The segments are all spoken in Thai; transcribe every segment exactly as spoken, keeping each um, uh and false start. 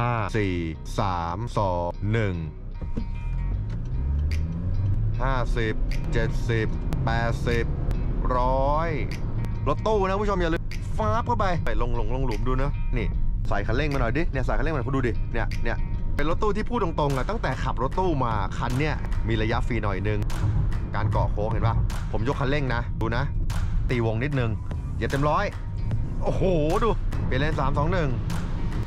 ห้า สี่ สาม สอง หนึ่ง ห้า สิบ เจ็ดสิบ แปดสิบ ร้อยรถตู้นะผู้ชมอย่าลืมฟ้าเข้าไปไปลงลงลงหลุมดูนะนี่ใส่คันเร่งมาหน่อยดิเนี่ยใส่คันเร่งมาหน่อยคุณดูดิเนี่ยเนี่ยเป็นรถตู้ที่พูดตรงๆนะตั้งแต่ขับรถตู้มาคันเนี่ยมีระยะฟรีหน่อยนึงการเกาะโค้งเห็นป่ะผมยกคันเร่งนะดูนะตีวงนิดนึงอย่าเต็มร้อยโอ้โหดูเปลี่ยนเลนสามสองหนึ่ง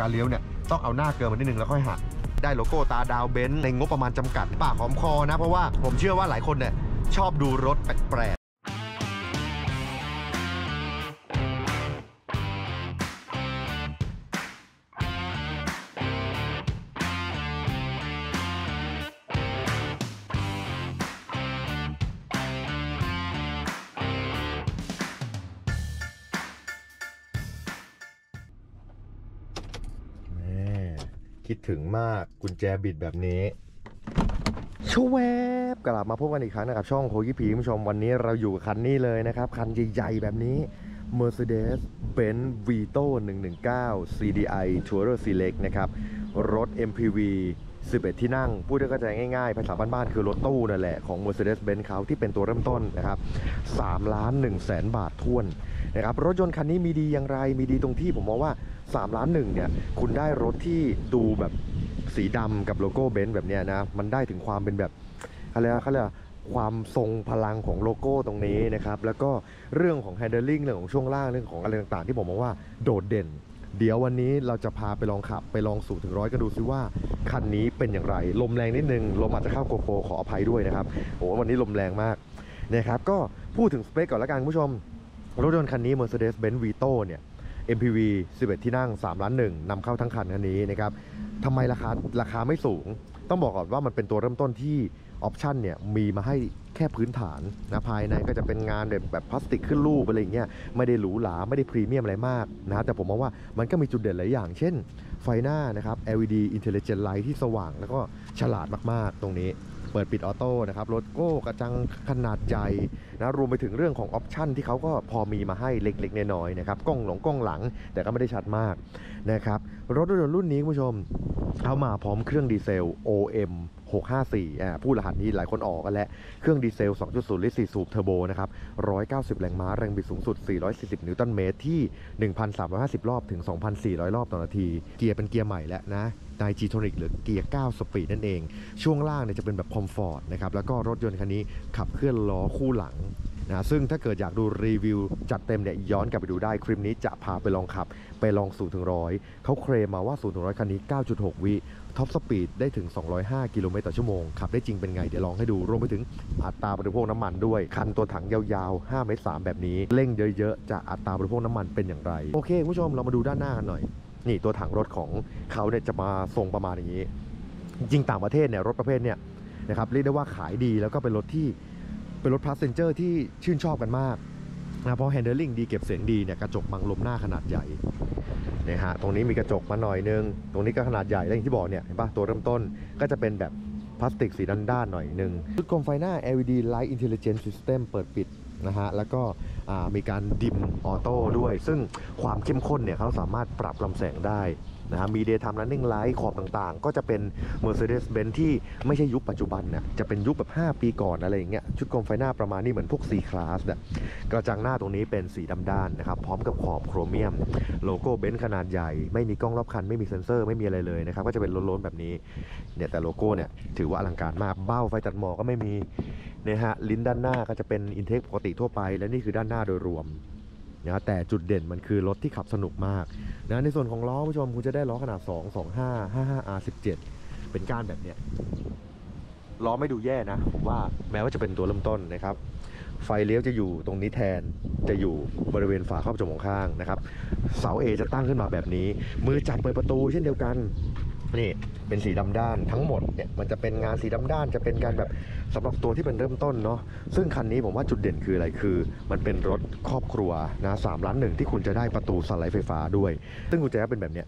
การเลี้ยวเนี่ยต้องเอาหน้าเกินมานิดนึงแล้วค่อยหักได้โลโก้ตาดาวเบนซ์ในงบประมาณจำกัดปากหอมคอนะเพราะว่าผมเชื่อว่าหลายคนเนี่ยชอบดูรถแปลกคิดถึงมากกุญแจบิดแบบนี้ชูแวบกลับมาพบกันอีกครั้งนะครับช่องโคยิพีผู้ชมวันนี้เราอยู่กับคันนี้เลยนะครับคันใหญ่ๆแบบนี้ Mercedes-Benz Vito หนึ่งหนึ่งเก้า ซี ดี ไอ Tourer Select นะครับรถ เอ็ม พี วี สิบเอ็ด ที่นั่งพูดได้เข้าใจง่ายๆภาษาบ้านๆคือรถตู้นั่นแหละของ Mercedes-Benz เขาที่เป็นตัวเริ่มต้นนะครับสามล้านหนึ่งแสนบาทถ้วนนะครับรถยนต์คันนี้มีดีอย่างไรมีดีตรงที่ผมมองว่าสามล้านหนึ่งเนี่ยคุณได้รถที่ดูแบบสีดำกับโลโก้เบนซ์แบบเนี้ยนะมันได้ถึงความเป็นแบบอะไรนะเขาเรียกความทรงพลังของโลโก้ตรงนี้นะครับแล้วก็เรื่องของ handling เรื่องของช่วงล่างเรื่องของอะไรต่างๆที่ผมมองว่าโดดเด่นเดี๋ยววันนี้เราจะพาไปลองขับไปลองสูบถึงร้อยกันดูซิว่าคันนี้เป็นอย่างไรลมแรงนิดนึงลมอาจจะเข้าโกโปรขออภัยด้วยนะครับโอ้วันนี้ลมแรงมากนะครับก็พูดถึงสเปคก่อนละกันผู้ชมรถยนต์คันนี้ Mercedes-Benz Vito เนี่ย เอ็ม พี วี สิบเอ็ด ที่นั่งสามล้านหนึ่งนำเข้าทั้งคันคันนี้นะครับทำไมราคาราคาไม่สูงต้องบอกก่อนว่ามันเป็นตัวเริ่มต้นที่ออปชั่นเนี่ยมีมาให้แค่พื้นฐานนะภายในก็จะเป็นงานแบบแบบพลาสติกขึ้นรูปอะไรอย่างเงี้ยไม่ได้หรูหราไม่ได้พรีเมียมอะไรมากนะแต่ผมมองว่ามันก็มีจุดเด่นหลายอย่างเช่นไฟหน้านะครับ แอล อี ดี Intelligent Light ที่สว่างแล้วก็ฉลาดมากๆตรงนี้เปิดปิดออโต้นะครับรถโก้กระจังขนาดใหญ่นะรวมไปถึงเรื่องของออปชั่นที่เขาก็พอมีมาให้เล็กๆน้อยๆนะครับกล้องหลังกล้องหลังแต่ก็ไม่ได้ชัดมากนะครับรถยนต์รุ่นนี้คุณผู้ชมเข้ามาพร้อมเครื่องดีเซล โอ เอ็ม หกห้าสี่ อ่าผู้รหัสนี้หลายคนออกกันแล้วเครื่องดีเซล สองจุดศูนย์ ลิตร สี่ สูบเทอร์โบนะครับหนึ่งร้อยเก้าสิบแรงม้าแรงบิดสูงสุดสี่ร้อยสี่สิบนิวตันเมตรที่ หนึ่งพันสามร้อยห้าสิบ รอบถึง สองพันสี่ร้อย รอบต่อนาทีเกียร์เป็นเกียร์ใหม่แล้วนะไนน์จี โทรนิก หรือเกียร์เก้าสปีดนั่นเองช่วงล่างเนี่ยจะเป็นแบบคอมฟอร์ตนะครับแล้วก็รถยนต์คันนี้ขับเคลื่อนล้อคู่หลังนะซึ่งถ้าเกิดอยากดูรีวิวจัดเต็มเนี่ยย้อนกลับไปดูได้คลิปนี้จะพาไปลองขับไปลองสูงถึงร้อยเขาเคลมมาว่าสูงถึงร้อยคันนี้ เก้าจุดหก วิท็อปสปีดได้ถึงสองร้อยห้ากิโลเมตรต่อชั่วโมงขับได้จริงเป็นไงเดี๋ยวลองให้ดูรวมไปถึงอัตราบริโภคน้ำมันด้วยคันตัวถังยาวๆห้าเมตรสามแบบนี้เร่งเยอะๆจะอัตราบริโภคน้ำมันเป็นอย่างไรโอเคคุณผู้ชมเรามาดูด้านหน้ากันหน่อยนี่ตัวถังรถของเขาเนี่ยจะมาทรงประมาณอย่างนี้จริงต่างประเทศเนี่ยรถประเภทเนี่ยนะครับเรียกได้ว่าขายดีแล้วก็เป็นรถที่เป็นรถ Passenger ที่ชื่นชอบกันมากนะเพราะ handling ดีเก็บเสียงดีเนี่ยกระจกบังลมหน้าขนาดใหญ่นะฮะตรงนี้มีกระจกมาหน่อยนึงตรงนี้ก็ขนาดใหญ่แล้วอย่างที่บอกเนี่ยเห็นป่ะตัวเริ่มต้นก็จะเป็นแบบพลาสติกสีด้านๆหน่อยนึงชุดโคมไฟหน้า แอล อี ดี Light Intelligent System เปิดปิดนะฮะแล้วก็มีการดิมออโต้ด้วยซึ่งความเข้มข้นเนี่ยเขาสามารถปรับลำแสงได้นะฮะมี Daytime Running Light ขอบต่างๆก็จะเป็น Mercedes-Benz ที่ไม่ใช่ยุคปัจจุบันนะจะเป็นยุคแบบห้าปีก่อนอะไรอย่างเงี้ยชุดโคมไฟหน้าประมาณนี้เหมือนพวก ซี คลาส เนี่ยกระจังหน้าตรงนี้เป็นสีดำด้านนะครับพร้อมกับขอบโครเมียมโลโก้เบนซ์ขนาดใหญ่ไม่มีกล้องรอบคันไม่มีเซ็นเซอร์ไม่มีอะไรเลยนะครับก็จะเป็นล้นๆแบบนี้เนี่ยแต่โลโก้เนี่ยถือว่าอลังการมากเบ้าไฟตัดหมอกก็ไม่มีนะฮะลิ้นด้านหน้าก็จะเป็นอินเทคปกติทั่วไปและนี่คือด้านหน้าโดยรวมนะแต่จุดเด่นมันคือรถที่ขับสนุกมากนะในส่วนของล้อผู้ชมคุณจะได้ล้อขนาดสอง สองห้า ห้าห้า อาร์ สิบเจ็ดเป็นก้านแบบเนี้ยล้อไม่ดูแย่นะผมว่าแม้ว่าจะเป็นตัวเริ่มต้นนะครับไฟเลี้ยวจะอยู่ตรงนี้แทนจะอยู่บริเวณฝาครอบกระจกข้างนะครับเสา A จะตั้งขึ้นมาแบบนี้มือจับเปิดประตูเช่นเดียวกันนี่เป็นสีดำด้านทั้งหมดเนี่ยมันจะเป็นงานสีดำด้านจะเป็นการแบบสำหรับตัวที่เป็นเริ่มต้นเนาะซึ่งคันนี้ผมว่าจุดเด่นคืออะไรคือมันเป็นรถครอบครัวนะสามล้านหนึ่งที่คุณจะได้ประตูสไลด์ไฟฟ้าด้วยซึ่งกุญแจเป็นแบบเนี้ย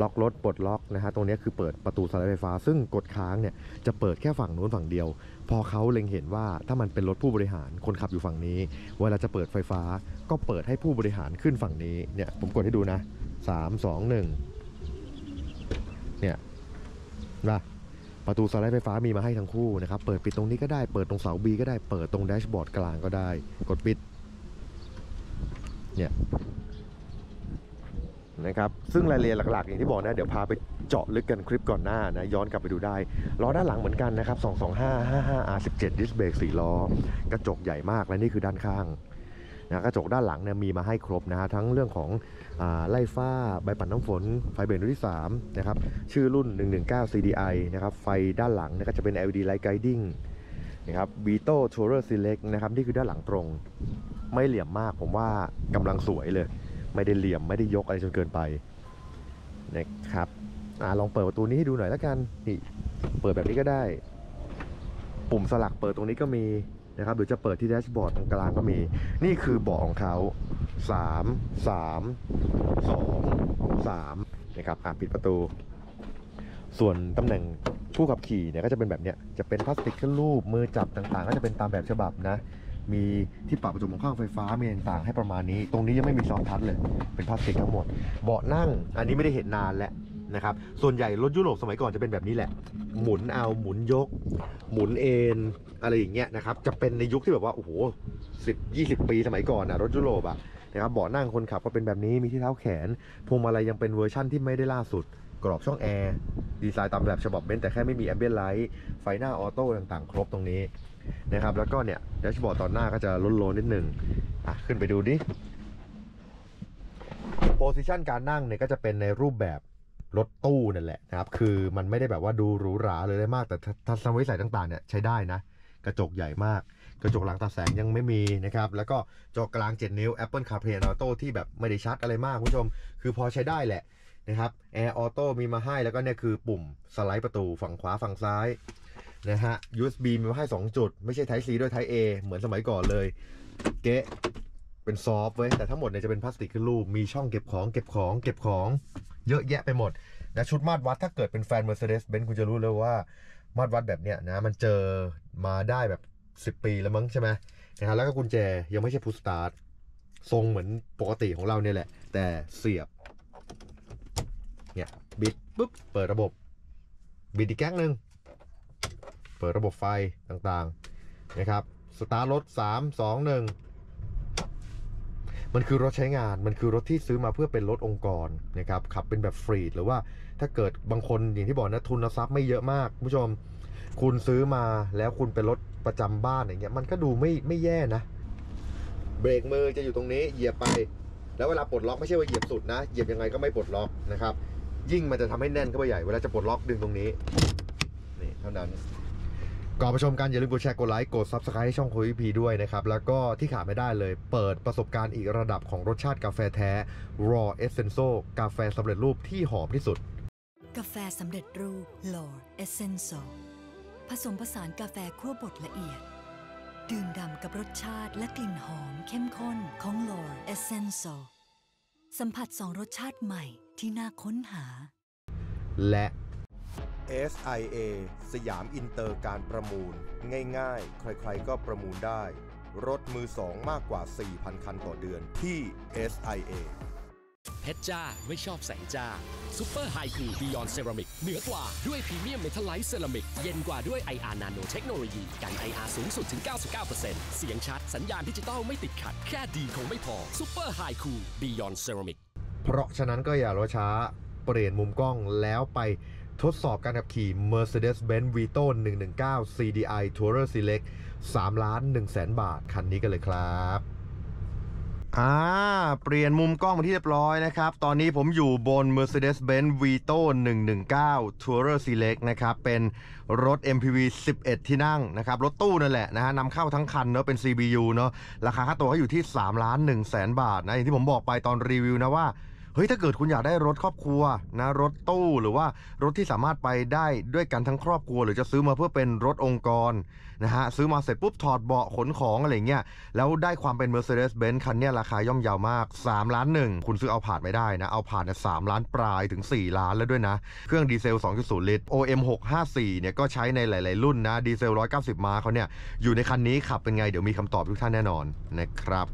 ล็อกรถปลดล็อกนะฮะตรงนี้คือเปิดประตูสไลด์ไฟฟ้าซึ่งกดค้างเนี่ยจะเปิดแค่ฝั่งนู้นฝั่งเดียวพอเขาเล็งเห็นว่าถ้ามันเป็นรถผู้บริหารคนขับอยู่ฝั่งนี้เวลาจะเปิดไฟฟ้าก็เปิดให้ผู้บริหารขึ้นฝั่งนี้เนี่ยผมกดให้ดูนะสาม สอง หนึ่ง เนี่ยนะประตูสไลด์ไฟฟ้ามีมาให้ทั้งคู่นะครับเปิดปิดตรงนี้ก็ได้เปิดตรงเสา บี ก็ได้เปิดตรงแดชบอร์ดกลางก็ได้กดปิดเนี่ยนะครับซึ่งรายละเอียดหลักๆอย่างที่บอกนะเดี๋ยวพาไปเจาะลึกกันคลิปก่อนหน้านะย้อนกลับไปดูได้ล้อด้านหลังเหมือนกันนะครับสองสองห้า ห้าห้า อาร์ สิบเจ็ดดิสเบรกสี่ล้อกระจกใหญ่มากและนี่คือด้านข้างนะกระจกด้านหลังเนี่ยมีมาให้ครบนะฮะทั้งเรื่องของไล่ฟ้าใบปัดน้ำฝนไฟเบรกรุ่นที่สามนะครับชื่อรุ่นหนึ่งหนึ่งเก้า ซี ดี ไอ นะครับไฟด้านหลังเนี่ยก็จะเป็น แอล อี ดี Light Guiding นะครับ Vito ทูเลอร์ Select นะครับนี่คือด้านหลังตรงไม่เหลี่ยมมากผมว่ากำลังสวยเลยไม่ได้เหลี่ยมไม่ได้ยกอะไรจนเกินไปนะครับอ่าลองเปิดประตูนี้ให้ดูหน่อยแล้วกันนี่เปิดแบบนี้ก็ได้ปุ่มสลักเปิดตรงนี้ก็มีนะครับหรือจะเปิดที่แดชบอร์ดตรงกลางก็มีนี่คือเบาะของเขาสาม สาม สอง สามนะครับอ่ะปิดประตูส่วนตำแหน่งผู้ขับขี่เนี่ยก็จะเป็นแบบเนี้ยจะเป็นพลาสติกขึ้นรูปมือจับต่างๆก็จะเป็นตามแบบฉบับนะมีที่ปรับประจุของข้างไฟฟ้ามีต่างๆให้ประมาณนี้ตรงนี้ยังไม่มีซอฟท์ทัชเลยเป็นพลาสติกทั้งหมดเบาะนั่งอันนี้ไม่ได้เห็นนานแล้วนะครับส่วนใหญ่รถยุโรปสมัยก่อนจะเป็นแบบนี้แหละหมุนเอาหมุนยกหมุนเอ็นอะไรอย่างเงี้ยนะครับจะเป็นในยุคที่แบบว่าโอ้โหสิบยี่สิบปีสมัยก่อนนะรถยุโรปอะนะครับเบาะนั่งคนขับก็เป็นแบบนี้มีที่เท้าแขนพวงมาลัยยังเป็นเวอร์ชั่นที่ไม่ได้ล่าสุดกรอบช่องแอร์ดีไซน์ตามแบบฉบับเบนซ์แต่แค่ไม่มีแอมเบียนไลท์ไฟหน้าออโต้ต่างๆครบตรงนี้นะครับแล้วก็เนี่ยแดชบอร์ดตอนหน้าก็จะล้นโลนิดหนึ่งอ่ะขึ้นไปดูดิโพสิชันการนั่งเนี่ยก็จะเป็นในรูปแบบรถตู้นั่นแหละนะครับคือมันไม่ได้แบบว่าดูหรูหราเลยได้มากแต่ทัศนวิสัยต่างๆเนี่ยใช้ได้นะกระจกใหญ่มากกระจกหลังตัดแสงยังไม่มีนะครับแล้วก็จอกลางเจ็ดนิ้ว Apple CarPlay Auto ที่แบบไม่ได้ชัดอะไรมากคุณผู้ชมคือพอใช้ได้แหละนะครับแอร์ออโต้มีมาให้แล้วก็เนี่ยคือปุ่มสไลด์ประตูฝั่งขวาฝั่งซ้ายนะฮะ ยู เอส บี มีมาให้สองจุดไม่ใช่ Type C ด้วย Type A เหมือนสมัยก่อนเลยเก๊ะเป็นซอฟต์ไว้แต่ทั้งหมดเนี่ยจะเป็นพลาสติกขึ้นรูปมีช่องเก็บของเก็บของเก็บของเยอะแยะไปหมดและชุดมาตรวัดถ้าเกิดเป็นแฟน Mercedes-Benz คุณจะรู้เลยว่ามาตรวัดแบบเนี้ยนะมันเจอมาได้แบบสิบปีแล้วมั้งใช่ไหมนะฮะแล้วก็กุญแจยังไม่ใช่ Push Start ทรงเหมือนปกติของเราเนี่ยแหละแต่เสียบเนี่ยบิดปุ๊บเปิดระบบบิดอีกแก๊กหนึ่งเปิดระบบไฟต่างๆนะครับสตาร์ทรถสาม สอง หนึ่งมันคือรถใช้งานมันคือรถที่ซื้อมาเพื่อเป็นรถองค์กรนะครับขับเป็นแบบฟรีดหรือว่าถ้าเกิดบางคนอย่างที่บอกนะทุนทรัพย์ไม่เยอะมากผู้ชมคุณซื้อมาแล้วคุณเป็นรถประจำบ้านอย่างเงี้ยมันก็ดูไม่ไม่แย่นะเบรกมือจะอยู่ตรงนี้เหยียบไปแล้วเวลาปลดล็อกไม่ใช่ว่าเหยียบสุดนะเหยียบยังไงก็ไม่ปลดล็อกนะครับยิ่งมันจะทำให้แน่นเข้าไปใหญ่เวลาจะปลดล็อกดึงตรงนี้นี่เท่านั้นก่อนไปชมกันอย่าลืมกดแชร์กดไลค์กด Subscribe ให้ช่องคุยพีด้วยนะครับแล้วก็ที่ขาดไม่ได้เลยเปิดประสบการณ์อีกระดับของรสชาติกาแฟแท้ Raw Essenso กาแฟสำเร็จรูปที่หอมที่สุดกาแฟสำเร็จรูป Raw Essenso ผสมผสานกาแฟคั่วบดละเอียดดื่มด่ำกับรสชาติและกลิ่นหอมเข้มข้นของ Raw Essenso สัมผัสสองรสชาติใหม่ที่น่าค้นหาและเอส ไอ เอ สยามอินเตอร์การประมูลง่ายๆใครๆก็ประมูลได้รถมือสองมากกว่า สี่พัน คันต่อเดือนที่ เอส ไอ เอ เพชรจ้าไม่ชอบแสงจ้าซุปเปอร์ไฮคูลบียอนด์เซรามิกเหนือกว่าด้วยพรีเมียมเมทัลไลท์เซรามิกเย็นกว่าด้วย ไอ อาร์ Nano เทคโนโลยีกัน ไอ อาร์ สูงสุดถึง เก้าสิบเก้าเปอร์เซ็นต์ เสียงชัดสัญญาณดิจิตอลไม่ติดขัดแค่ดีคงไม่พอซุปเปอร์ไฮคูลบียอนด์เซรามิกเพราะฉะนั้นก็อย่ารอช้าเปลี่ยนมุมกล้องแล้วไปทดสอบการขับขี่ Mercedes-Benz Vito หนึ่งหนึ่งเก้า ซี ดี ไอ Tourer Select สามล้านหนึ่งแสน บาทคันนี้กันเลยครับอ่าเปลี่ยนมุมกล้องมาที่เรียบร้อยนะครับตอนนี้ผมอยู่บน Mercedes-Benz Vito หนึ่งหนึ่งเก้า Tourer Select นะครับเป็นรถ เอ็ม พี วี สิบเอ็ด ที่นั่งนะครับรถตู้นั่นแหละนะฮะนำเข้าทั้งคันเนาะเป็น ซี บี ยู เนาะราคาค่าตัวเขาอยู่ที่ สามล้านหนึ่งแสน บาทนะอย่างที่ผมบอกไปตอนรีวิวนะว่าเฮ้ยถ้าเกิดคุณอยากได้รถครอบครัวนะรถตู้หรือว่ารถที่สามารถไปได้ด้วยกันทั้งครอบครัวหรือจะซื้อมาเพื่อเป็นรถองค์กรนะฮะซื้อมาเสร็จปุ๊บถอดเบาะขนของอะไรเงี้ยแล้วได้ความเป็น Mercedes-Benz คันเนี้ยราคาย่อมเยาวมากสามล้านหนึ่งคุณซื้อเอาผ่านไม่ได้นะเอาผ่านเนี่ยสามล้านปลายถึงสี่ล้านแล้วด้วยนะเครื่องดีเซล สองจุดศูนย์ ลิตร โอ เอ็ม หกห้าสี่ เนี่ยก็ใช้ในหลายๆรุ่นนะดีเซลหนึ่งร้อยเก้าสิบม้าเขาเนี่ยอยู่ในคันนี้ขับเป็นไงเดี๋ยวมีคำตอบทุกท่านแน่นอนนะครับ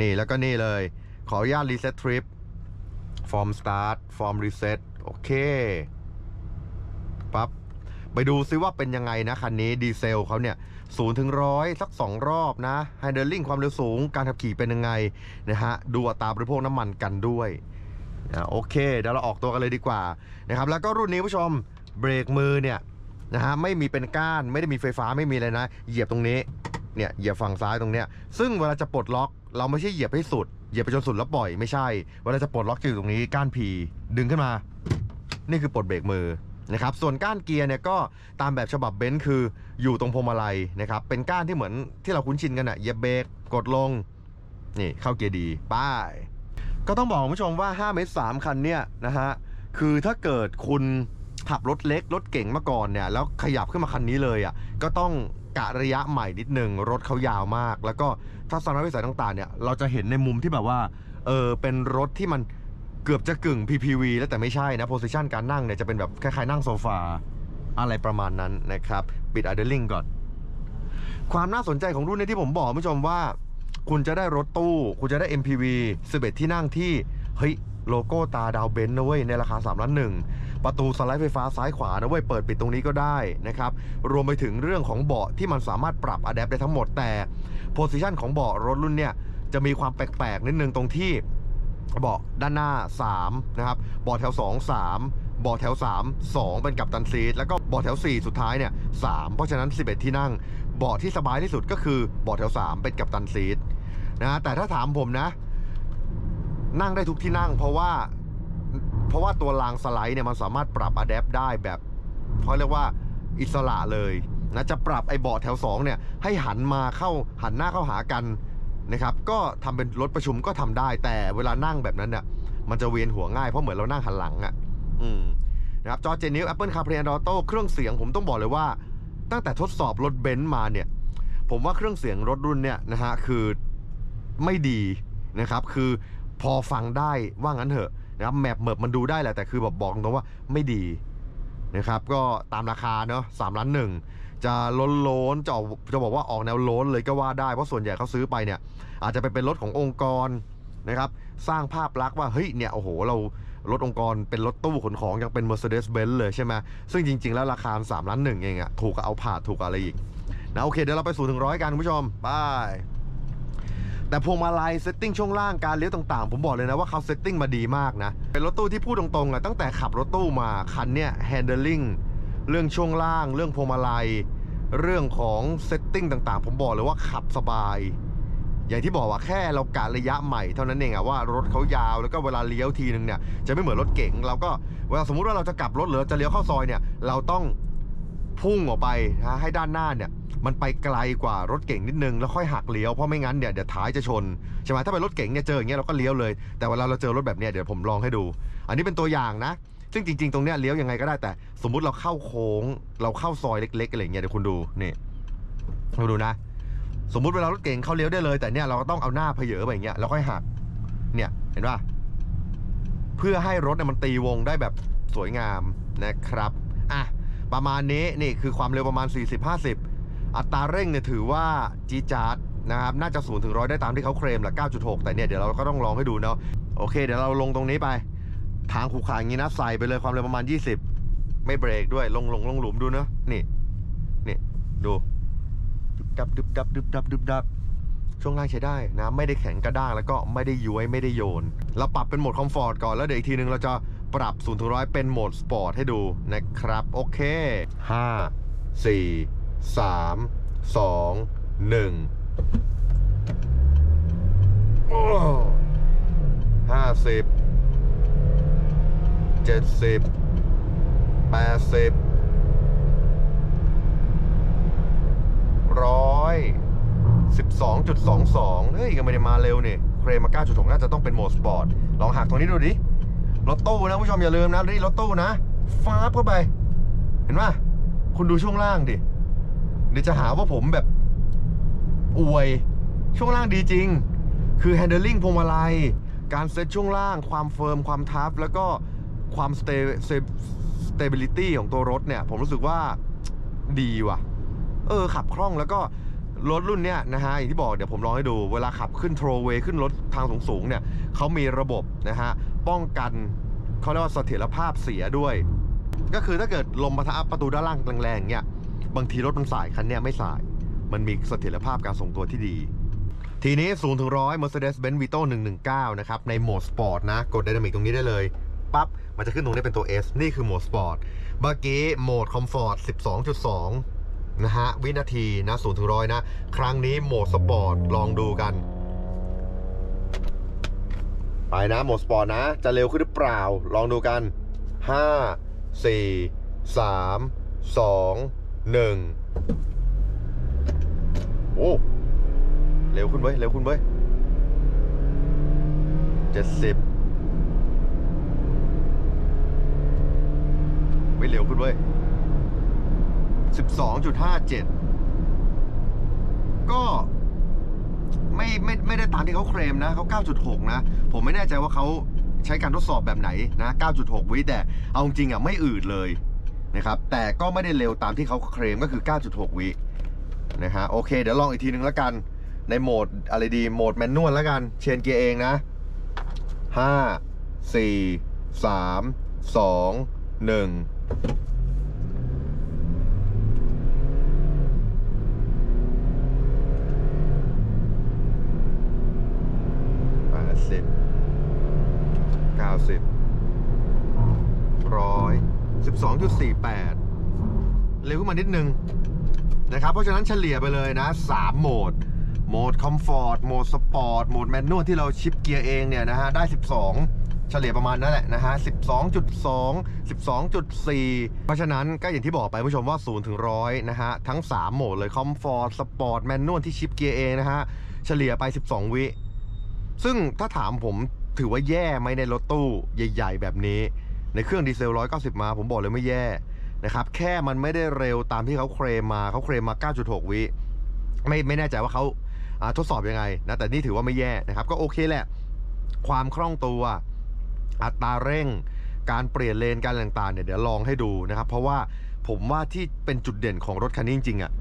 นี่แล้วก็นี่เลยขออนุญาตรีเซ็ตทริปฟอร์ม start ฟอร์ม reset โอเคปั๊บไปดูซิว่าเป็นยังไงนะคันนี้ดีเซลเขาเนี่ยศูนย์ถึงร้อยสักสองรอบนะไฮเดรลิ่งความเร็วสูงการขับขี่เป็นยังไงนะฮะดูอัตราบริโภคน้ำมันกันด้วยนะโอเคเดี๋ยวเราออกตัวกันเลยดีกว่านะครับแล้วก็รุ่นนี้ผู้ชมเบรกมือเนี่ยนะฮะไม่มีเป็นก้านไม่ได้มีไฟฟ้าไม่มีอะไรนะเหยียบตรงนี้เนี่ยเหยียบฝั่งซ้ายตรงเนี้ยซึ่งเวลาจะปลดล็อกเราไม่ใช่เหยียบให้สุดเหยียบไปจนสุดแล้วปล่อยไม่ใช่เวลาจะปลดล็อกจะอยู่ตรงนี้ก้านพีดึงขึ้นมานี่คือปลดเบรกมือนะครับส่วนก้านเกียร์เนี่ยก็ตามแบบฉบับเบนซ์คืออยู่ตรงพวงมาลัยนะครับเป็นก้านที่เหมือนที่เราคุ้นชินกันอะเหยียบเบรกกดลงนี่เข้าเกียร์ดีป้ายก็ต้องบอกคุณผู้ชมว่าห้าเมตรสามคันเนี่ยนะฮะคือถ้าเกิดคุณขับรถเล็กรถเก่งมาก่อนเนี่ยแล้วขยับขึ้นมาคันนี้เลยอ่ะก็ต้องกะระยะใหม่นิดนึงรถเขายาวมากแล้วก็ทัศนวิสัยต่างๆเนี่ยเราจะเห็นในมุมที่แบบว่าเออเป็นรถที่มันเกือบจะกึ่ง พี พี วี แล้วแต่ไม่ใช่นะโพสิชันการนั่งเนี่ยจะเป็นแบบคล้ายๆนั่งโซฟาอะไรประมาณนั้นนะครับปิดไอเดลลิ่งก่อนความน่าสนใจของรุ่นนี้ที่ผมบอกคุณผู้ชมว่าคุณจะได้รถตู้คุณจะได้ เอ็ม พี วี สิบเอ็ดที่นั่งที่เฮ้ยโลโก้ตาดาวเบนซ์นะเว้ยในราคาสามล้านหนึ่งประตูสไลด์ไฟฟ้าซ้ายขวานะเว้ยเปิดปิดตรงนี้ก็ได้นะครับรวมไปถึงเรื่องของเบาะที่มันสามารถปรับอะแดปได้ทั้งหมดแต่โพสิชันของเบาะรถรุ่นเนี่ยจะมีความแปลกๆนิดนึงตรงที่เบาะด้านหน้าสามนะครับเบาะแถวสอง สามเบาะแถวสาม สองเป็นกัปตันซีทแล้วก็เบาะแถวสี่สุดท้ายเนี่ยสามเพราะฉะนั้นสิบเอ็ดที่นั่งเบาะที่สบายที่สุดก็คือเบาะแถวสามเป็นกัปตันซีทนะแต่ถ้าถามผมนะนั่งได้ทุกที่นั่งเพราะว่าเพราะว่าตัวรางสไลด์เนี่ยมันสามารถปรับอะแดปได้แบบเขาเรียกว่าอิสระเลยนะจะปรับไอ้เบาะแถวสองเนี่ยให้หันมาเข้าหันหน้าเข้าหากันนะครับก็ทำเป็นรถประชุมก็ทำได้แต่เวลานั่งแบบนั้นเนี่ยมันจะเวียนหัวง่ายเพราะเหมือนเรานั่งหันหลังอ่ะอืมนะครับจอเจนิว Apple CarPlay and Auto เครื่องเสียงผมต้องบอกเลยว่าตั้งแต่ทดสอบรถเบนซ์มาเนี่ยผมว่าเครื่องเสียงรถรุ่นเนี่ยนะฮะคือไม่ดีนะครับคือพอฟังได้ว่างั้นเถอะนะครับแมปเมิบมันดูได้แหละแต่คือแบบบอกตรงว่าไม่ดีนะครับก็ตามราคาเนาะสามล้านหนึ่งจะล้นล้นจะจะบอกว่าออกแนวล้นเลยก็ว่าได้เพราะส่วนใหญ่เขาซื้อไปเนี่ยอาจจะไปเป็นรถขององค์กรนะครับสร้างภาพลักษณ์ว่าเฮ้ยเนี่ยโอ้โหเรารถองค์กรเป็นรถตู้ขนของยังเป็น Mercedes-Benz เลยใช่ไหมซึ่งจริงๆแล้วราคาสามล้านหนึ่งเองอะถูกกับเอาผ่าถูกกับอะไรอีกนะโอเคเดี๋ยวเราไปสู่ถึงร้อยกันคุณผู้ชมไปแต่พวงมาลัยเซตติ้งช่วงล่างการเลี้ยวต่างๆผมบอกเลยนะว่าเขาเซตติ้งมาดีมากนะเป็นรถตู้ที่พูดตรงๆนะตั้งแต่ขับรถตู้มาคันเนี่ยแฮนเดิลลิ่งเรื่องช่วงล่างเรื่องพวงมาลัยเรื่องของเซตติ้งต่างๆผมบอกเลยว่าขับสบายอย่างที่บอกว่าแค่เรากะระยะใหม่เท่านั้นเองอะว่ารถเขายาวแล้วก็เวลาเลี้ยวทีนึงเนี่ยจะไม่เหมือนรถเก๋งเราก็เวลาสมมุติว่าเราจะกลับรถหรือจะเลี้ยวเข้าซอยเนี่ยเราต้องพุ่งออกไปนะให้ด้านหน้าเนี่ยมันไปไกลกว่ารถเก่งนิดนึงแล้วค่อยหักเลี้ยวเพราะไม่งั้นเดี๋ยวเดี๋ยวท้ายจะชนใช่ไหมถ้าเป็นรถเก่งเนี่ยเจออย่างเงี้ยเราก็เลี้ยวเลยแต่เวลาเราเจอรถแบบเนี้ยเดี๋ยวผมลองให้ดูอันนี้เป็นตัวอย่างนะซึ่งจริงๆตรงเนี้ยเลี้ยวยังไงก็ได้แต่สมมุติเราเข้าโค้งเราเข้าซอยเล็กๆอะไรอย่างเงี้ยเดี๋ยวคุณดูนี่คุณดูนะสมมุติเวลารถเก่งเข้าเลี้ยวได้เลยแต่เนี่ยเราก็ต้องเอาหน้าเผยอไปอย่างเงี้ยแล้วค่อยหักเนี่ยเห็นป่ะเพื่อให้รถเนี่ยมันตีวงได้แบบสวยงามนะครับอ่ะประมาณนี้นี่คือความเร็วประมาณ สี่สิบถึงห้าสิบอัตราเร่งเนี่ยถือว่าจี๊ดจ๊าดนะครับน่าจะศูนย์ถึงร้อยได้ตามที่เขาเคลมแหละ เก้าจุดหก แต่เนี่ยเดี๋ยวเราก็ต้องลองให้ดูเนาะโอเคเดี๋ยวเราลงตรงนี้ไปทางขรุขระอย่างนี้นะใส่ไปเลยความเร็วประมาณยี่สิบไม่เบรกด้วยลงลงลงหลุมดูเนาะนี่นี่ดูดับดับดับดับดับดับดับช่วงล่างใช้ได้นะไม่ได้แข็งกระด้างแล้วก็ไม่ได้ย้วยไม่ได้โยนเราปรับเป็นโหมดคอมฟอร์ตก่อนแล้วเดี๋ยวอีกทีนึงเราจะปรับศูนย์ถึงร้อยเป็นโหมดสปอร์ตให้ดูนะครับโอเคห้าสี่สามสองหนึ่งห้าสิบเจ็ดสิบแปดสิบร้อยสิบสองจุดสองสองเฮ้ยก็ไม่ได้มาเร็วนี่เครมาเก้าจุดสองน่าจะต้องเป็นโหมดสปอร์ตลองหักตรงนี้ดูดิรถตู้นะผู้ชมอย่าลืมนะนี่รถตู้นะฟ้าเข้าไปเห็นป่ะคุณดูช่วงล่างดิเดี๋ยวจะหาว่าผมแบบอวยช่วงล่างดีจริงคือแฮนเดิลลิ่งพวงมาลัยการเซตช่วงล่างความเฟิร์มความทัฟแล้วก็ความสเตเบลิตี้ของตัวรถเนี่ยผมรู้สึกว่าดีว่ะเออขับคล่องแล้วก็รถรุ่นเนี้ยนะฮะอย่างที่บอกเดี๋ยวผมลองให้ดูเวลาขับขึ้นโทรเวย์ขึ้นรถทางสูงๆเนี่ยเขามีระบบนะฮะป้องกัน เขาเรียกว่าเสถียรภาพเสียด้วยก็คือถ้าเกิดลมปะทะประตูด้านล่างแรงๆเนี่ยบางทีรถมันสายคันเนี้ยไม่สายมันมีเสถียรภาพการทรงตัวที่ดีทีนี้ศูนย์ถึงร้อย Mercedes-Benz Vito หนึ่งหนึ่งเก้านะครับในโหมดสปอร์ตนะกดไดนามิกตรงนี้ได้เลยปั๊บมันจะขึ้นตรงนี้เป็นตัว S นี่คือโหมดสปอร์ตเมื่อกี้โหมดคอมฟอร์ต สิบสองจุดสอง นะฮะวินาทีนะศูนย์ถึงร้อยนะครั้งนี้โหมดสปอร์ตลองดูกันไปนะโหมดสปอร์ตนะจะเร็วขึ้นหรือเปล่าลองดูกันห้า สี่ สาม สอง หนึ่งโอ้เร็วขึ้นเว้ยเร็วขึ้นเว้ยเจ็ดสิบไม่เร็วขึ้นเว้ย สิบสองจุดห้าเจ็ด ก็ไม่ไม่ไม่ได้ตามที่เขาเคลมนะเขา เก้าจุดหก นะผมไม่แน่ใจว่าเขาใช้การทดสอบแบบไหนนะ เก้าจุดหก วิแต่เอาจริงอ่ะไม่อืดเลยนะครับแต่ก็ไม่ได้เร็วตามที่เขาเคลมก็คือ เก้าจุดหก วินะฮะโอเคเดี๋ยวลองอีกทีนึงแล้วกันในโหมดอะไรดีโหมดแมนนวลแล้วกันเชนเกียร์เองนะห้า สี่ สาม สอง หนึ่งสิบ เก้าสิบ หนึ่งร้อย สิบสองจุดสี่แปด เร็วขึ้นมานิดนึงนะครับเพราะฉะนั้นเฉลี่ยไปเลยนะสามโหมดโหมดคอมฟอร์ตโหมดสปอร์ตโหมดแมนนวลที่เราชิปเกียร์เองเนี่ยนะฮะได้สิบสองเฉลี่ยประมาณนั้นแหละนะฮะ สิบสองจุดสอง สิบสองจุดสี่ เพราะฉะนั้นก็อย่างที่บอกไปผู้ชมว่าศูนย์ถึงหนึ่งร้อยนะฮะทั้งสามโหมดเลยคอมฟอร์ตสปอร์ตแมนนวลที่ชิปเกียร์เองนะฮะเฉลี่ยไปสิบสองวิซึ่งถ้าถามผมถือว่าแย่ไหมในรถตู้ใหญ่ๆแบบนี้ในเครื่องดีเซลหนึ่งร้อยเก้าสิบม้าผมบอกเลยไม่แย่นะครับแค่มันไม่ได้เร็วตามที่เขาเคลมมาเขาเคลมมา เก้าจุดหก วิไม่ไม่แน่ใจว่าเขาทดสอบยังไงนะแต่นี่ถือว่าไม่แย่นะครับก็โอเคแหละความคล่องตัวอัตราเร่งการเปลี่ยนเลนการต่างๆเนี่ยเดี๋ยวลองให้ดูนะครับเพราะว่าผมว่าที่เป็นจุดเด่นของรถคันนี้จริงๆอ่ะ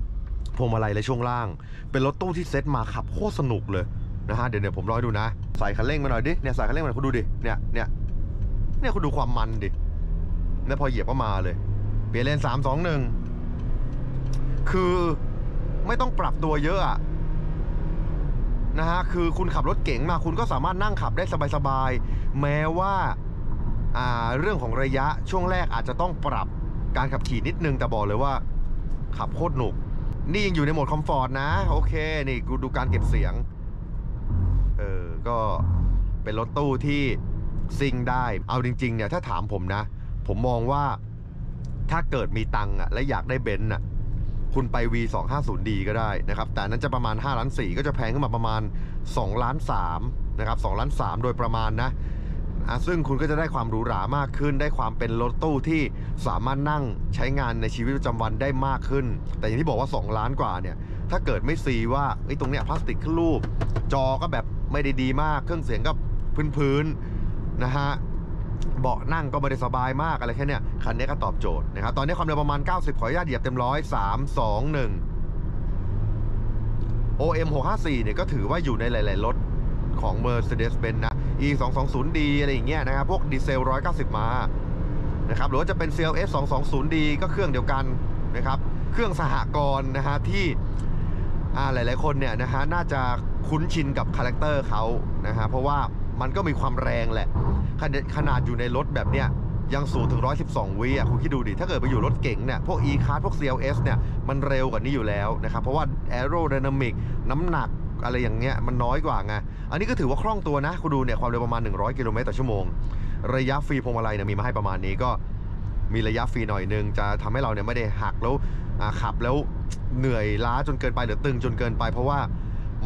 พวงมาลัยและช่วงล่างเป็นรถตู้ที่เซ็ตมาขับโคตรสนุกเลยนะฮะเดี๋ยวเดี๋ยวผมลอยดูนะใส่คันเร่งมาหน่อยดิเนี่ยใส่คันเร่งมาหน่อยคุณดูดิเนี่ยเนี่ยเนี่ยคุณดูความมันดิแล้วพอเหยียบก็มาเลยเปลี่ยนเลนสามสองหนึ่งคือไม่ต้องปรับตัวเยอะอะนะฮะคือคุณขับรถเก๋งมาคุณก็สามารถนั่งขับได้สบายๆแม้ว่าอ่าเรื่องของระยะช่วงแรกอาจจะต้องปรับการขับขี่นิดนึงแต่บอกเลยว่าขับโคตรหนุกนี่ยังอยู่ในโหมดคอมฟอร์ตนะโอเคนี่กูดูการเก็บเสียงเออก็เป็นรถตู้ที่ซิ่งได้เอาจริงๆเนี่ยถ้าถามผมนะผมมองว่าถ้าเกิดมีตังค์อ่ะและอยากได้เบนซ์อ่ะคุณไป วี สองห้าศูนย์ ดี ก็ได้นะครับแต่นั้นจะประมาณห้าล้านสี่ก็จะแพงขึ้นมาประมาณสองล้านสามนะครับสองล้านสามโดยประมาณนะซึ่งคุณก็จะได้ความหรูหรามากขึ้นได้ความเป็นรถตู้ที่สามารถนั่งใช้งานในชีวิตประจำวันได้มากขึ้นแต่อย่างที่บอกว่าสองล้านกว่าเนี่ยถ้าเกิดไม่ซีว่าไอ้ตรงเนี้ยพลาสติกขึ้นรูปจอก็แบบไม่ได้ดีมากเครื่องเสียงก็พื้นๆนะฮะเบาะนั่งก็ไม่ได้สบายมากอะไรแค่เนี้ยคันนี้ก็ตอบโจทย์นะครับตอนนี้ความเร็วประมาณเก้าสิบขออนุญาตเหยียบเต็มร้อย สาม สอง หนึ่ง โอ เอ็ม หกห้าสี่ เนี่ยก็ถือว่าอยู่ในหลายๆรถของ Mercedes-Benz นะ อี สองสองศูนย์ ดี อะไรอย่างเงี้ยนะครับพวกดีเซลหนึ่งร้อยเก้าสิบม้านะครับหรือว่าจะเป็น ซี แอล เอส สองสองศูนย์ ดี ก็เครื่องเดียวกันนะครับเครื่องสหกรณ์นะฮะที่หลายๆคนเนี่ยนะฮะน่าจะคุ้นชินกับคาแรคเตอร์เขานะฮะเพราะว่ามันก็มีความแรงแหละขนาดอยู่ในรถแบบเนี้ยยังสูงถึงหนึ่งร้อยสิบสองวิอ่ะคุณคิดดูดิถ้าเกิดไปอยู่รถเก๋งเนี่ยพวก E-Class พวก ซี แอล เอส เนี่ยมันเร็วกว่านี้อยู่แล้วนะครับเพราะว่า Aerodynamic น้ำหนักอะไรอย่างเงี้ยมันน้อยกว่าไงอันนี้ก็ถือว่าคล่องตัวนะคุณดูเนี่ยความเร็วประมาณหนึ่งร้อยกิโลเมตรต่อชั่วโมงระยะฟรีพวงมาลัยเนี่ยมีมาให้ประมาณนี้ก็มีระยะฟรีหน่อยนึงจะทำให้เราเนี่ยไม่ได้หักแล้วขับแล้วเหนื่อยล้าจนเกินไปหรือตึงจนเกินไปเพราะว่า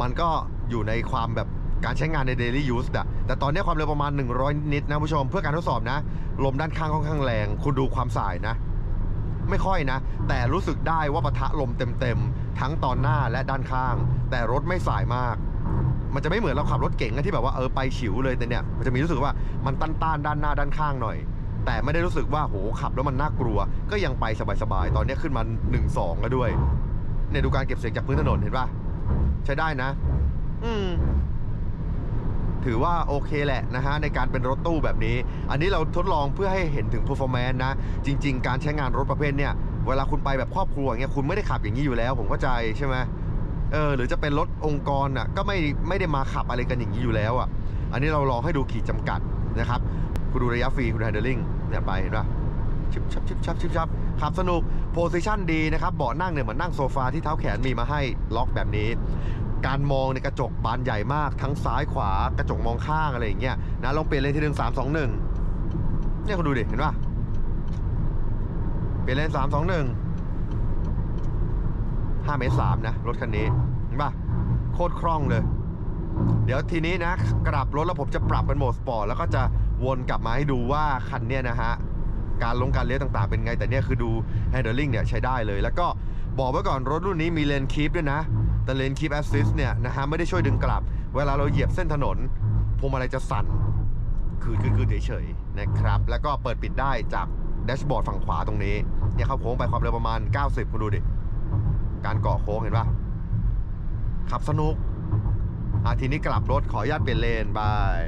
มันก็อยู่ในความแบบการใช้งานใน Daily Use อะแต่ตอนนี้ความเร็วประมาณหนึ่งร้อยนิดนะผู้ชมเพื่อการทดสอบนะลมด้านข้างค่อนข้างแรงคุณดูความสายนะไม่ค่อยนะแต่รู้สึกได้ว่าปะทะลมเต็มๆทั้งตอนหน้าและด้านข้างแต่รถไม่สายมากมันจะไม่เหมือนเราขับรถเก่งที่แบบว่าเออไปฉิวเลยแต่เนี่ยมันจะมีรู้สึกว่ามันต้านๆด้านหน้าด้านข้างหน่อยแต่ไม่ได้รู้สึกว่าโหขับแล้วมันน่ากลัวก็ยังไปสบายๆตอนนี้ขึ้นมา หนึ่งสอง แล้วด้วยเนี่ยดูการเก็บเสียงจากพื้นถนนเห็นป่ะใช้ได้นะอืม ถือว่าโอเคแหละนะฮะในการเป็นรถตู้แบบนี้อันนี้เราทดลองเพื่อให้เห็นถึง performance นะจริงๆการใช้งานรถประเภทเนี่ยเวลาคุณไปแบบครอบครัวอย่างเงี้ยคุณไม่ได้ขับอย่างนี้อยู่แล้วผมเข้าใจใช่ไหมเออหรือจะเป็นรถองค์กรอ่ะก็ไม่ไม่ได้มาขับอะไรกันอย่างนี้อยู่แล้วอ่ะอันนี้เราลองให้ดูขีดจำกัดนะครับคุณดูระยะฟรีคุณไฮเดอร์ลิงเนี่ยไปเห็นป่ะชิบชับชิบชับชิบชับขับสนุกโพสิชันดีนะครับเบาะนั่งเนี่ยเหมือนนั่งโซฟาที่เท้าแขนมีมาให้ล็อกแบบนี้การมองในกระจกบานใหญ่มากทั้งซ้ายขวากระจกมองข้างอะไรอย่างเงี้ยนะลองเปลี่ยนเลนที่หนึ่งสามสองหนึ่งเนี่ยคุณดูดิเห็นป่ะเปลี่ยนเลนสามสองหนึ่งห้าเมตรสามนะรถคันนี้เห็นป่ะโคตรคล่องเลยเดี๋ยวทีนี้นะกลับรถแล้วผมจะปรับเป็นโหมดสปอร์ตแล้วก็จะวนกลับมาให้ดูว่าคันเนี้ยนะฮะการลงการเลี้ยวต่างๆเป็นไงแต่เนี่ยคือดู handling เนี่ยใช้ได้เลยแล้วก็บอกไว้ก่อนรถรุ่นนี้มีเลนคีปด้วยนะแต่เลนคีปแอสซิสต์เนี่ยนะฮะไม่ได้ช่วยดึงกลับเวลาเราเหยียบเส้นถนนพวงมาลัยจะสั่นคือคือเฉยๆนะครับแล้วก็เปิดปิดได้จากแดชบอร์ดฝั่งขวาตรงนี้เนี่ยเข้าโค้งไปความเร็วประมาณเก้าสิบคุณดูดิการเกาะโค้งเห็นป่ะขับสนุกอาทีนี้กลับรถขออนุญาตเปลี่ยนเลนบาย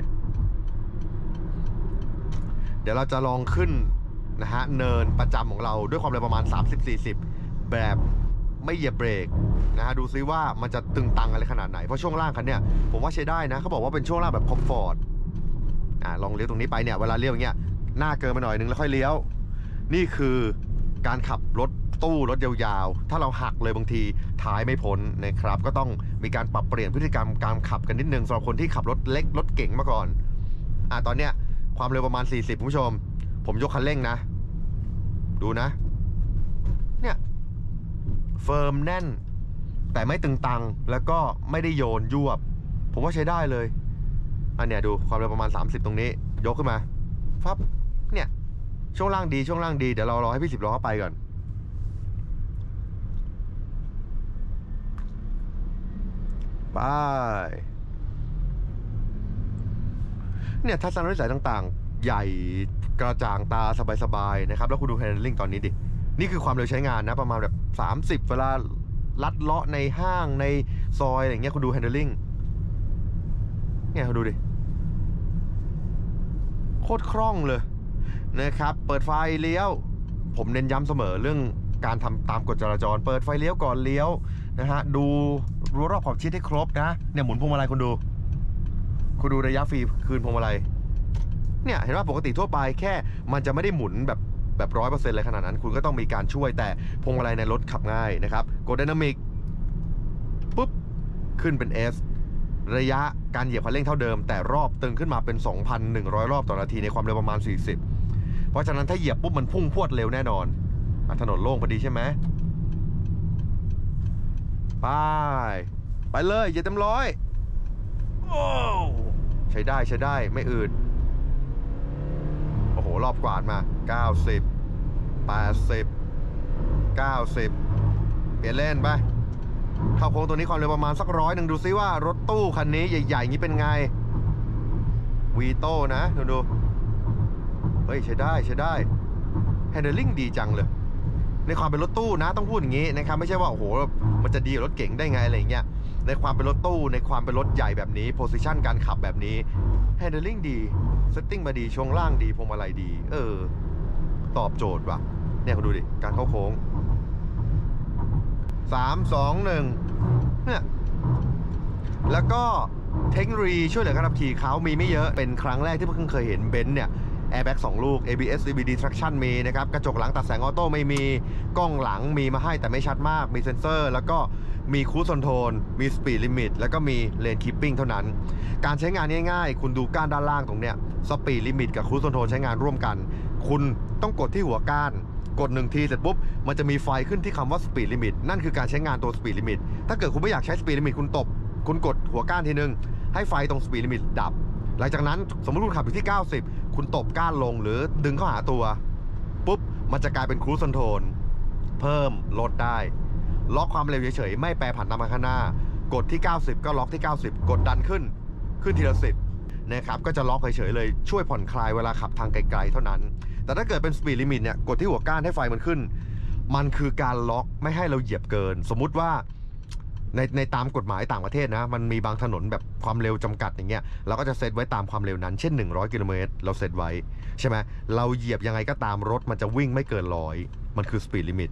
เดี๋ยวเราจะลองขึ้นนะฮะเนินประจำของเราด้วยความเร็วประมาณ สามสิบถึงสี่สิบ แบบไม่เหยียบเบรกนะฮะดูซิว่ามันจะตึงตังอะไรขนาดไหนเพราะช่วงล่างคันเนี่ยผมว่าใช้ได้นะเขาบอกว่าเป็นช่วงล่างแบบคอมฟอร์ตอ่าลองเลี้ยวตรงนี้ไปเนี่ยเวลาเลี้ยวอย่างเงี้ยหน้าเกินไปหน่อยนึงแล้วค่อยเลี้ยวนี่คือการขับรถตู้รถยาวๆถ้าเราหักเลยบางทีท้ายไม่พ้นนะครับก็ต้องมีการปรับเปลี่ยนพฤติกรรมการขับกันนิดนึงสำหรับคนที่ขับรถเล็กรถเก๋งมาก่อนอ่ะตอนเนี้ยความเร็วประมาณสี่สิบคุณผู้ชมผมยกคันเร่งนะดูนะเนี่ยเฟิร์มแน่นแต่ไม่ตึงตังแล้วก็ไม่ได้โยนยวบผมว่าใช้ได้เลยอันเนี้ยดูความเร็วประมาณสามสิบตรงนี้ยกขึ้นมาฟับเนี่ยช่วงล่างดีช่วงล่างดีเดี๋ยวเรารอให้พี่สิบล้อไปก่อนไปเนี่ยทัศนวิสัยต่างๆใหญ่กระจ่างตาสบายๆนะครับแล้วคุณดูแฮนด์ลิ่งตอนนี้ดินี่คือความเร็วใช้งานนะประมาณแบบสามสิบเวลาลัดเลาะในห้างในซอยอะไรอย่างเงี้ยคุณดูแฮนด์ลิ่งเนี่ยคุณดูดิโคตรคล่องเลยนะครับเปิดไฟเลี้ยวผมเน้นย้ำเสมอเรื่องการทำตามกฎจราจรเปิดไฟเลี้ยวก่อนเลี้ยวนะฮะดูรั้วรอบขอบชิดให้ครบนะเนี่ยหมุนพวงมาลัยคุณดูคุณดูระยะฟรีคืนพวงมาลัยเนี่ยเห็นว่าปกติทั่วไปแค่มันจะไม่ได้หมุนแบบแบบร้อยเปอร์เซ็นต์อะไรขนาดนั้นคุณก็ต้องมีการช่วยแต่พวงมาลัยในรถขับง่ายนะครับกดไดนามิกปุ๊บขึ้นเป็น เอส ระยะการเหยียบคันเร่งเท่าเดิมแต่รอบตึงขึ้นมาเป็น สองพันหนึ่งร้อย รอบต่อนาทีในความเร็วประมาณสี่สิบเพราะฉะนั้นถ้าเหยียบปุ๊บมันพุ่งพรวดเร็วแน่นอนถนนโล่งพอดีใช่ไหมไปไปเลยอย่าเต็มร้อยใช้ได้ใช้ได้ไม่อืดโอ้โหรอบกวาดมาเก้าสิบ แปดสิบ เก้าสิบเปลี่ยนเล่นไปเข้าโค้งตัวนี้ความเร็วประมาณสักร้อยหนึ่งดูซิว่ารถตู้คันนี้ใหญ่ๆนี้เป็นไงวีโต้นะดูดูเฮ้ยใช้ได้ใช้ได้แฮนเดิลลิ่งดีจังเลยในความเป็นรถตู้นะต้องพูดอย่างนี้นะครับไม่ใช่ว่าโอ้โหมันจะดีกว่ารถเก๋งได้ไงอะไรอย่างเงี้ยในความเป็นรถตู้ในความเป็นรถใหญ่แบบนี้โพสิชันการขับแบบนี้แฮนเดิลลิ่งดีเซตติ้งมาดีช่วงล่างดีพวงมาลัยดีเออตอบโจทย์ว่ะเนี่ยคุณดูดิการเข้าโค้งสาม สอง หนึ่งเนี่ยแล้วก็เทคโนโลยีช่วยเหลือการขับขี่เขามีไม่เยอะเป็นครั้งแรกที่เพิ่งเคยเห็นเบนซ์เนี่ยแอร์แบ็กสองลูก เอ บี เอส ดี วี ดี traction มีนะครับกระจกหลังตัดแสงออโต้ไม่มีกล้องหลังมีมาให้แต่ไม่ชัดมากมีเซ็นเซอร์แล้วก็มีคูซอนโทนมีสปีดลิมิตแล้วก็มีเลนคีปปิ้งเท่านั้นการใช้งานง่ายๆคุณดูก้านด้านล่างตรงเนี้ยสปีดลิมิตกับคูซอนโทนใช้งานร่วมกันคุณต้องกดที่หัวก้านกดหนึ่งทีเสร็จปุ๊บมันจะมีไฟขึ้นที่คำว่าสปีดลิมิตนั่นคือการใช้งานตัวสปีดลิมิตถ้าเกิดคุณไม่อยากใช้สปีดลิมิตคุณตบคุณกดหัวก้านทีนึงให้ไฟตรงสปีดลิมิตดับหลังจากนั้นสมมติคุณขับอยู่ที่เก้าสิบคุณตบก้านลงหรือดึงเข้าหาตัวปุ๊บมันจะกลายเป็นครูซคอนโทรลเพิ่มลดได้ล็อกความเร็วเฉยๆไม่แปรผันตามข้างหน้ากดที่เก้าสิบก็ล็อกที่เก้าสิบกดดันขึ้นขึ้นทีละสิบนะครับก็จะล็อกเฉยๆเลยช่วยผ่อนคลายเวลาขับทางไกลๆเท่านั้นแต่ถ้าเกิดเป็นสปีดลิมิตเนี่ยกดที่หัวก้านให้ไฟมันขึ้นมันคือการล็อกไม่ให้เราเหยียบเกินสมมุติว่า ในในตามกฎหมายต่างประเทศนะมันมีบางถนนแบบความเร็วจำกัดอย่างเงี้ยเราก็จะเซตไว้ตามความเร็วนั้นเช่นหนึ่งร้อยกิโลเมตรเราเซตไว้ใช่ไหมเราเหยียบยังไงก็ตามรถมันจะวิ่งไม่เกินร้อยมันคือ speed limit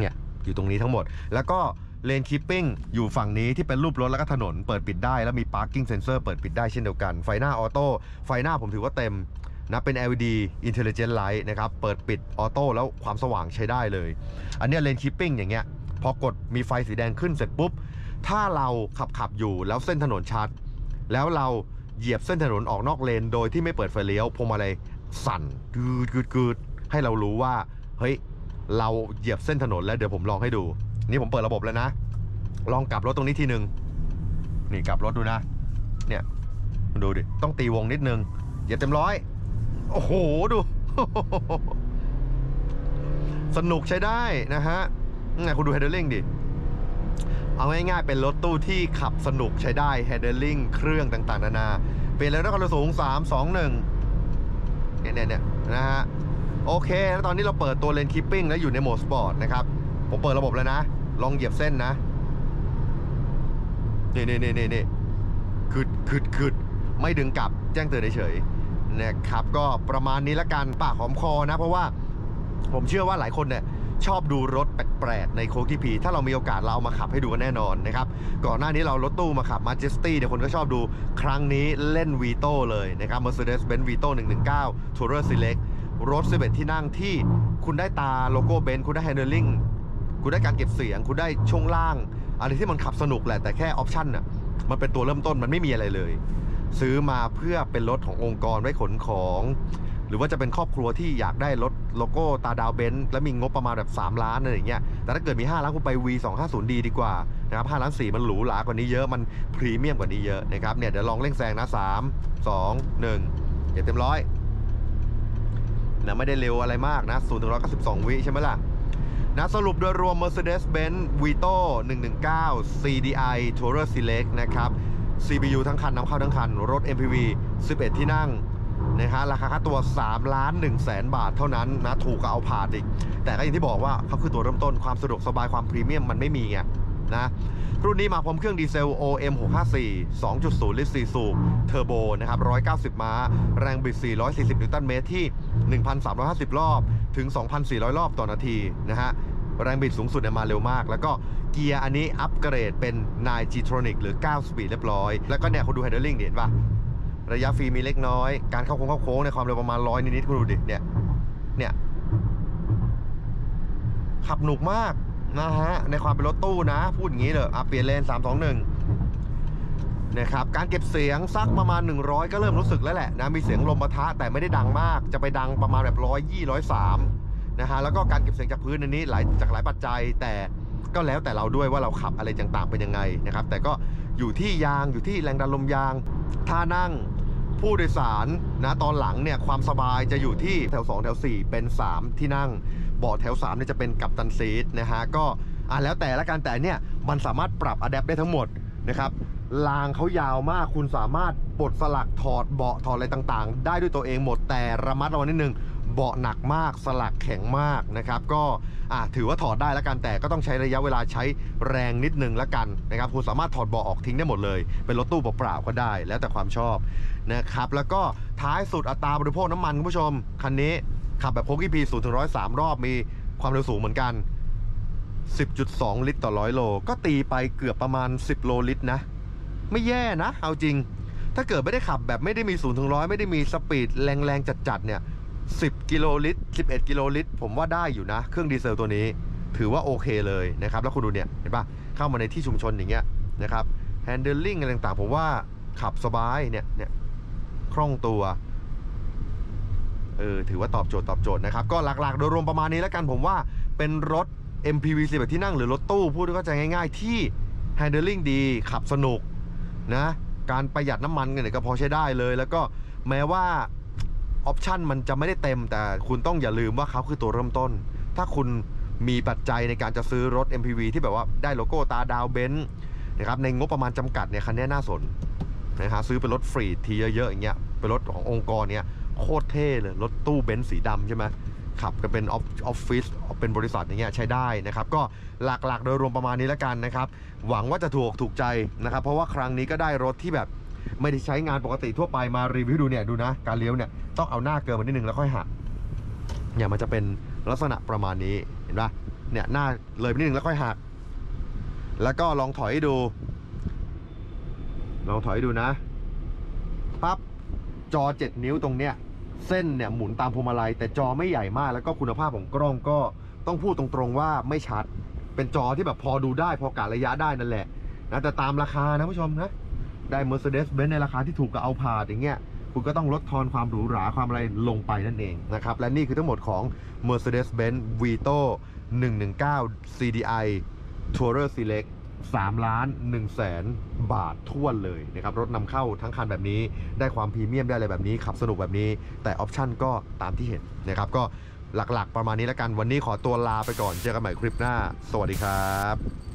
เนี่ยอยู่ตรงนี้ทั้งหมดแล้วก็เลนคีปปิ้งอยู่ฝั่งนี้ที่เป็นรูปรถแล้วก็ถนนเปิดปิดได้แล้วมี parking sensor เปิดปิดได้เช่นเดียวกันไฟหน้าออโต้ไฟหน้าผมถือว่าเต็มนะเป็น แอล อี ดี Intelligent Light นะครับเปิดปิดออโต้แล้วความสว่างใช้ได้เลยอันนี้เลนคีปปิ้งอย่างเงี้ยพอกดมีไฟสีแดงขึ้นเสร็จปุ๊บถ้าเราขับขับอยู่แล้วเส้นถนนชัดแล้วเราเหยียบเส้นถนนออกนอกเลนโดยที่ไม่เปิดไฟเลี้ยวพวงมาลัยสั่นกืดๆให้เรารู้ว่าเฮ้ยเราเหยียบเส้นถนนแล้วเดี๋ยวผมลองให้ดูนี่ผมเปิดระบบแล้วนะลองกลับรถตรงนี้ทีหนึ่งนี่กลับรถดูนะเนี่ยดูดิต้องตีวงนิดนึงเหยียบเต็มร้อยโอ้โหดูสนุกใช้ได้นะฮะนี่คุณดู handling ดิเอาง่ายๆเป็นรถตู้ที่ขับสนุกใช้ได้ handling เครื่องต่างๆนานาเป็นแล้วความเร็วสูงสาม สอง หนึ่งเนี่ยเนี่ยนะฮะโอเคแล้วตอนนี้เราเปิดตัวเลนคีปปิ้งแล้วอยู่ในโหมดสปอร์ตนะครับผมเปิดระบบแล้วนะลองเหยียบเส้นนะนี่นี่นี่นี่คืดคืดคืดไม่ดึงกลับแจ้งเตือนเฉยๆนะครับก็ประมาณนี้ละกันปากหอมคอนะเพราะว่าผมเชื่อว่าหลายคนเนี่ยชอบดูรถแปลกๆในโคกที่พีถ้าเรามีโอกาสเราเอามาขับให้ดูกันแน่นอนนะครับก่อนหน้านี้เรารถตู้มาขับมาเจสตี้เดี๋ยวคนก็ชอบดูครั้งนี้เล่น Vito เลยนะครับ Mercedes-Benz Vito หนึ่งหนึ่งเก้า Tourer Select รถสิบเอ็ดที่นั่งที่คุณได้ตาโลโก้เบนซ์คุณได้ handling คุณได้การเก็บเสียงคุณได้ช่วงล่างอะไรที่มันขับสนุกแหละแต่แค่ออปชั่นน่ะมันเป็นตัวเริ่มต้นมันไม่มีอะไรเลยซื้อมาเพื่อเป็นรถขององค์กรไว้ขนของหรือว่าจะเป็นครอบครัวที่อยากได้รถโลโก้ตาดาวเบนซ์แล้วมีงบประมาณแบบสามล้านอะไรอย่างเงี้ยแต่ถ้าเกิดมีห้าล้านคุณไป วี สองห้าศูนย์ ดี ดีกว่านะครับห้าล้านสี่มันหรูหรากว่านี้เยอะมันพรีเมียมกว่านี้เยอะนะครับเนี่ยเดี๋ยวลองเร่งแซงนะสาม สอง หนึ่งอย่าเต็มร้อยนะไม่ได้เร็วอะไรมากนะศูนย์ ถึง หนึ่งร้อยเก้าสิบสองวิใช่ไหมล่ะนะสรุปโดยรวม Mercedes-Benz Vito หนึ่งหนึ่งเก้า ซี ดี ไอ Tourer Select นะครับ ซี บี ยู ทั้งคันนำเข้าทั้งคันรถ เอ็ม พี วี สิบเอ็ดที่นั่งนะฮะราคาค่าตัวสามล้านหนึ่งแสนบาทเท่านั้นนะถูกก็เอาผ่านอีกแต่ก็อย่างที่บอกว่าเขาคือตัวเริ่มต้นความสะดวกสบายความพรีเมียมมันไม่มีไงนะรุ่นนี้มาพร้อมเครื่องดีเซล โอ เอ็ม หกห้าสี่ สองจุดศูนย์ ลิตรสี่สูบเทอร์โบนะครับหนึ่งร้อยเก้าสิบม้าแรงบิดสี่ร้อยสี่สิบนิวตันเมตรที่ หนึ่งพันสามร้อยห้าสิบ รอบถึง สองพันสี่ร้อย รอบต่อนาทีนะฮะแรงบิดสูงสุดเนี่ยมาเร็วมากแล้วก็เกียร์อันนี้อัปเกรดเป็น ไนน์ จี ทรอนิก หรือเก้าสปีดเรียบร้อยแล้วก็เนี่ยคุณดู handling เห็นปะระยะฟรีมีเล็กน้อยการเข้าโค้งเข้าโค้งในความเร็วประมาณร้อยนิดๆคุณดูดิเนี่ยเนี่ยขับหนุกมากนะฮะในความเป็นรถตู้นะพูดอย่างนี้เลยอ่ะเปลี่ยนเลนสาม สอง หนึ่งนะครับการเก็บเสียงซักประมาณหนึ่งร้อยก็เริ่มรู้สึกแล้วแหละนะมีเสียงลมปะทะแต่ไม่ได้ดังมากจะไปดังประมาณแบบหนึ่งร้อยยี่ หนึ่งร้อยสามนะฮะแล้วก็การเก็บเสียงจากพื้นอันนี้หลายจากหลายปัจจัยแต่ก็แล้วแต่เราด้วยว่าเราขับอะไรต่างๆเป็นยังไงนะครับแต่ก็อยู่ที่ยางอยู่ที่แรงดันลมยางท่านั่งผู้โดยสารนะตอนหลังเนี่ยความสบายจะอยู่ที่แถวสองแถวสี่เป็นสามที่นั่งเบาะแถวสามเนี่ยจะเป็นกัปตันซีทนะฮะก็อ่ะแล้วแต่ละกันแต่เนี่ยมันสามารถปรับอะแดปได้ทั้งหมดนะครับรางเขายาวมากคุณสามารถปลดสลักถอดเบาะถอดอะไรต่างๆได้ด้วยตัวเองหมดแต่ระมัดระวังนิดนึงเบาะหนักมากสลักแข็งมากนะครับก็อ่ะถือว่าถอดได้แล้วกันแต่ก็ต้องใช้ระยะเวลาใช้แรงนิดนึงแล้วกันนะครับคุณสามารถถอดเบาะออกทิ้งได้หมดเลยเป็นรถตู้เปล่าๆก็ได้แล้วแต่ความชอบนะครับแล้วก็ท้ายสุดอัตราบริโภคน้ำมันคุณผู้ชมคันนี้ขับแบบโค้ง อี พี ศูนย์ ถึง หนึ่งร้อยสาม รอบมีความเร็วสูงเหมือนกัน สิบจุดสอง ลิตรต่อหนึ่งร้อยโลก็ตีไปเกือบประมาณสิบโลลิตรนะไม่แย่นะเอาจริงถ้าเกิดไม่ได้ขับแบบไม่ได้มีศูนย์ถึงร้อยไม่ได้มีสปีดแรงๆจัดๆเนี่ยสิบกิโลลิตรสิบเอ็ดกิโลลิตรผมว่าได้อยู่นะเครื่องดีเซลตัวนี้ถือว่าโอเคเลยนะครับแล้วคุณดูเนี่ยเห็นปะเข้ามาในที่ชุมชนอย่างเงี้ยนะครับ handling อะไรต่างๆผมว่าขับสบายเนี่ยเนี่ยคล่องตัวเออถือว่าตอบโจทย์ตอบโจทย์นะครับก็หลักๆโดยรวมประมาณนี้แล้วกันผมว่าเป็นรถ เอ็ม พี วี สิบที่นั่งหรือรถตู้พูดก็จะง่ายๆที่ handling ดีขับสนุกนะการประหยัดน้ำมันเนี่ยก็พอใช้ได้เลยแล้วก็แม้ว่าออปชันมันจะไม่ได้เต็มแต่คุณต้องอย่าลืมว่าเขาคือตัวเริ่มต้นถ้าคุณมีปัจจัยในการจะซื้อรถ เอ็ม พี วี ที่แบบว่าได้โลโก้ตาดาวเบนซ์นะครับในงบประมาณจำกัดเนี่ยคันนี้น่าสนนะฮะซื้อเป็นรถฟรีทีเยอะๆอย่างเงี้ยเป็นรถขององค์กรเนี่ยโคตรเท่เลยรถตู้เบนซ์สีดำใช่ไหม ขับกันเป็นออฟฟิศเป็นบริษัทอย่างเงี้ยใช้ได้นะครับก็หลักๆโดยรวมประมาณนี้แล้วกันนะครับหวังว่าจะถูกถูกใจนะครับเพราะว่าครั้งนี้ก็ได้รถที่แบบไม่ได้ใช้งานปกติทั่วไปมารีวิวดูเนี่ยดูนะการเลี้ยวเนี่ยต้องเอาหน้าเกินมานิดนึงแล้วค่อยหักเนี่ยมันจะเป็นลักษณะประมาณนี้เห็นป่ะเนี่ยหน้าเลยนิดนึงแล้วค่อยหักแล้วก็ลองถอยดูลองถอยดูนะปั๊บจอเจ็ดนิ้วตรงเนี้ยเส้นเนี่ยหมุนตามพวงมาลัยแต่จอไม่ใหญ่มากแล้วก็คุณภาพของกล้องก็ต้องพูดตรงๆว่าไม่ชัดเป็นจอที่แบบพอดูได้พอกะระยะได้นั่นแหละนะแต่ตามราคานะผู้ชมนะได้ Mercedes-Benz ในราคาที่ถูกกับเอาผาดอย่างเงี้ยคุณก็ต้องลดทอนความหรูหราความอะไรลงไปนั่นเองนะครับและนี่คือทั้งหมดของ Mercedes-Benz Vito หนึ่งหนึ่งเก้า ซี ดี ไอ Tourer Selectสามล้านหนึ่งแสน บาททั่วเลยนะครับรถนำเข้าทั้งคันแบบนี้ได้ความพรีเมียมได้อะไรแบบนี้ขับสนุกแบบนี้แต่ออปชั่นก็ตามที่เห็นนะครับก็หลักๆประมาณนี้แล้วกันวันนี้ขอตัวลาไปก่อนเจอกันใหม่คลิปหน้าสวัสดีครับ